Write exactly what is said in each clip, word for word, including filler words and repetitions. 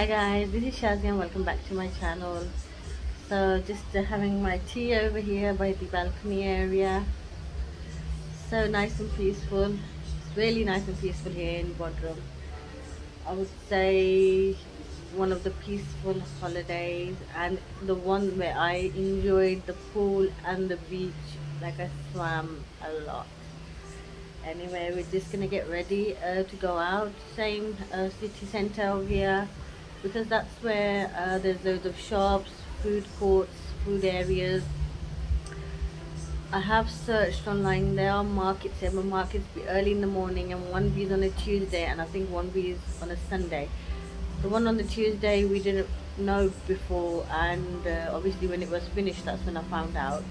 Hi guys, this is Shazia. Welcome back to my channel. So just uh, having my tea over here by the balcony area. So nice and peaceful. It's really nice and peaceful here in Bodrum. I would say one of the peaceful holidays and the one where I enjoyed the pool and the beach. Like I swam a lot. Anyway, we're just gonna get ready uh, to go out. Same uh, city centre over here, because that's where uh, there's loads of shops, food courts, food areas. I have searched online. There are markets here, but markets be early in the morning, and one be is on a Tuesday and I think one be is on a Sunday. The one on the Tuesday we didn't know before, and uh, obviously when it was finished, that's when I found out.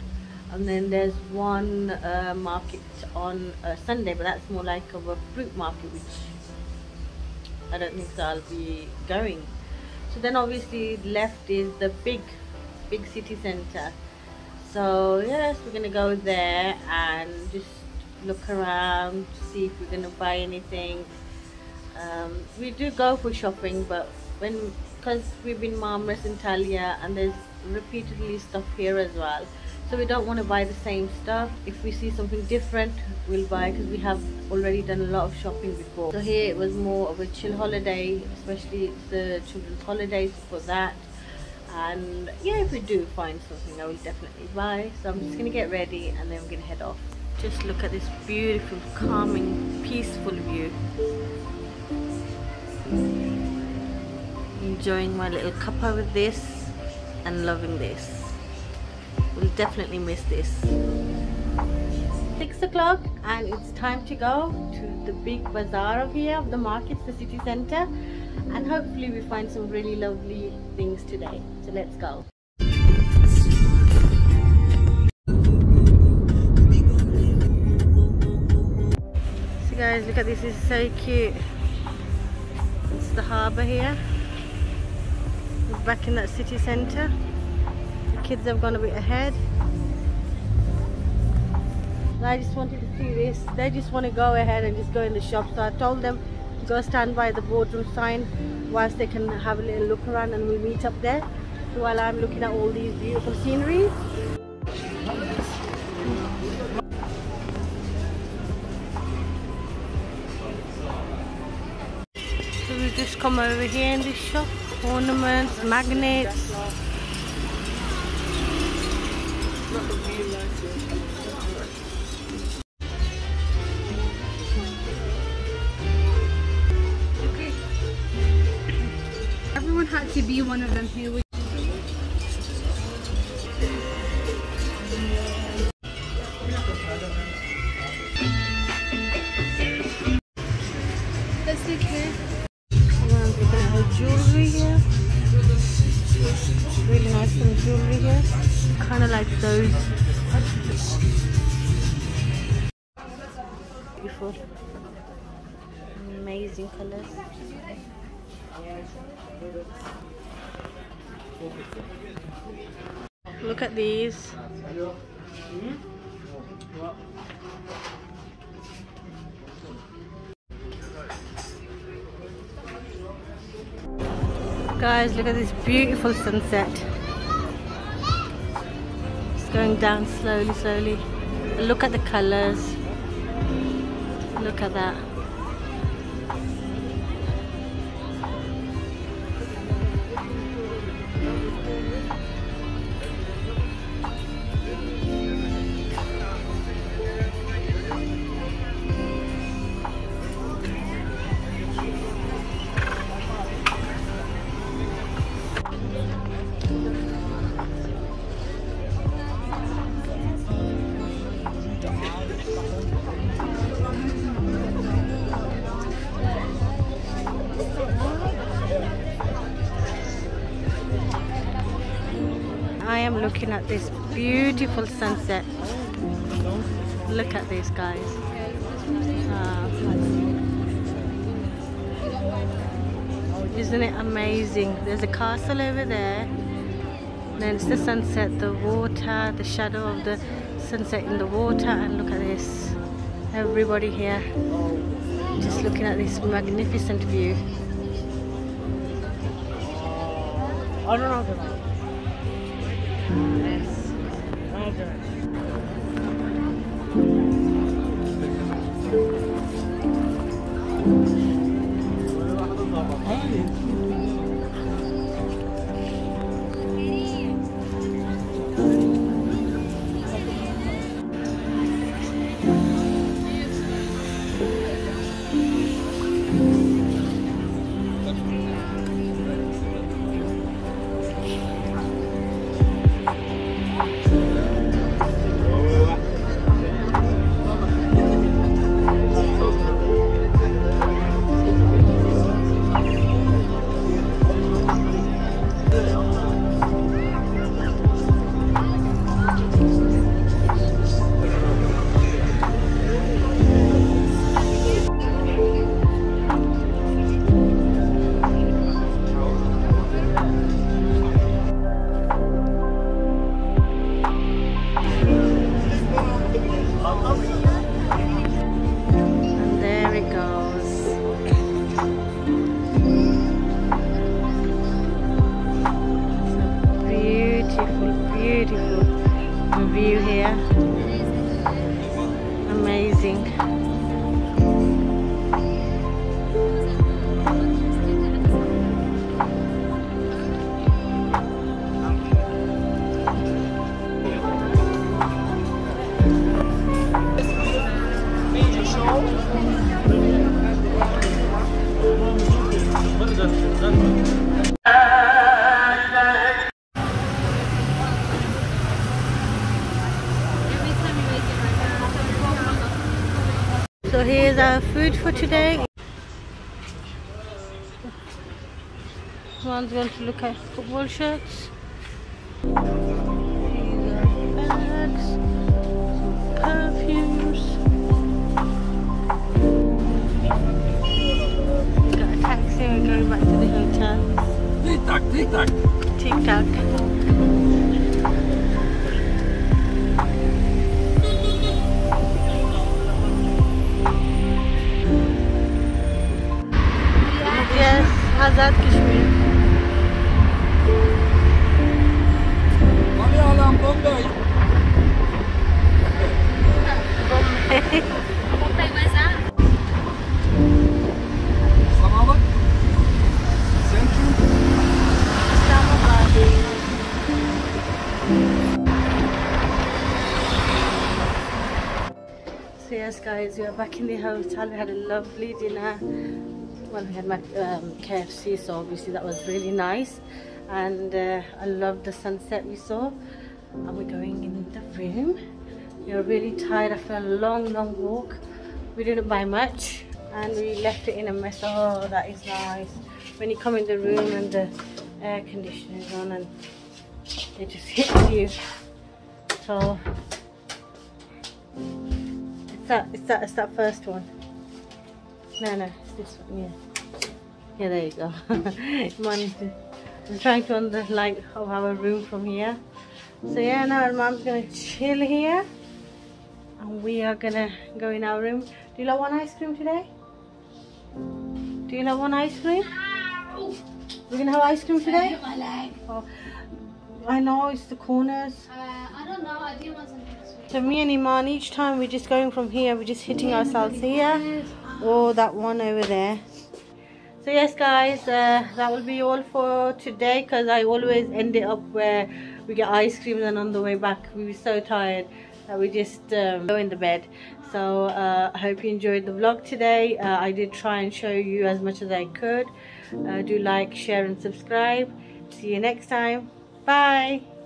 And then there's one uh, market on uh, Sunday, but that's more like of a fruit market, which I don't think so I'll be going. So then obviously left is the big big city centre. So yes, we're gonna go there and just look around to see if we're gonna buy anything. Um, we do go for shopping, but when because we've been Marmaris in Antalya, and there's repeatedly stuff here as well. So we don't want to buy the same stuff. If we see something different, we'll buy, because we have already done a lot of shopping before. So here it was more of a chill holiday, especially the children's holidays for that. And yeah, if we do find something, I will definitely buy. So I'm just going to get ready and then we're going to head off. Just look at this beautiful, calming, peaceful view. Enjoying my little cuppa with this and loving this. We'll definitely miss this. Six o'clock and it's time to go to the big bazaar of here, of the markets, the city centre, and hopefully we find some really lovely things today. So let's go. So guys, look at this, it's so cute. It's the harbour here. We're back in that city centre. Kids have gone a bit ahead. I just wanted to see this. They just want to go ahead and just go in the shop. So I told them to go stand by the Bodrum sign whilst they can have a little look around, and we'll meet up there. So while I'm looking at all these beautiful sceneries. So we've just come over here in this shop. Ornaments, magnets. Everyone had to be one of them here with jewelry here. Really nice little jewelry here. Kind of like those. Beautiful. Amazing colors. Look at these. Guys, look at this beautiful sunset. It's going down slowly, slowly. Look at the colours. Look at that. I am looking at this beautiful sunset. Look at this, guys. Oh, isn't it amazing? There's a castle over there. Then it's the sunset, the water, the shadow of the sunset in the water, and look at this. Everybody here just looking at this magnificent view. I don't know. Okay. So here's our food for today. One's going to look at football shirts. These are bags, some perfumes. We got a taxi and we're going back to the hotel. Tic tac, tic tac. Tic tac. आजाद कश्मीर वाले आलम बॉम्बे बॉम्बे मजा समावत central Islamabad So yes guys, we are back in the hotel. We had a lovely dinner. Well, we had my um, K F C, so obviously that was really nice, and uh, I loved the sunset we saw. And we're going in the room. We were really tired after a long, long walk. We didn't buy much, and we left it in a mess. Oh, that is nice. When you come in the room and the air conditioner is on, and it just hits you. So it's that, it's that, it's that first one. No, no, it's this one, yeah. Yeah, there you go. I'm trying to on the light of our room from here. So yeah, now our mom's gonna chill here. And we are gonna go in our room. Do you love one ice cream today? Do you love one ice cream? Ow. We're gonna have ice cream today? I, my leg. Oh, I know, it's the corners. Uh, I don't know, I do want something sweet. So me and Iman, each time we're just going from here, we're just hitting ourselves here. Oh, that one over there. So yes guys, uh, that will be all for today, because I always end it up where we get ice cream, and on the way back we were so tired that we just um, go in the bed. So uh, I hope you enjoyed the vlog today. uh, I did try and show you as much as I could. Uh, do like, share and subscribe. See you next time. Bye.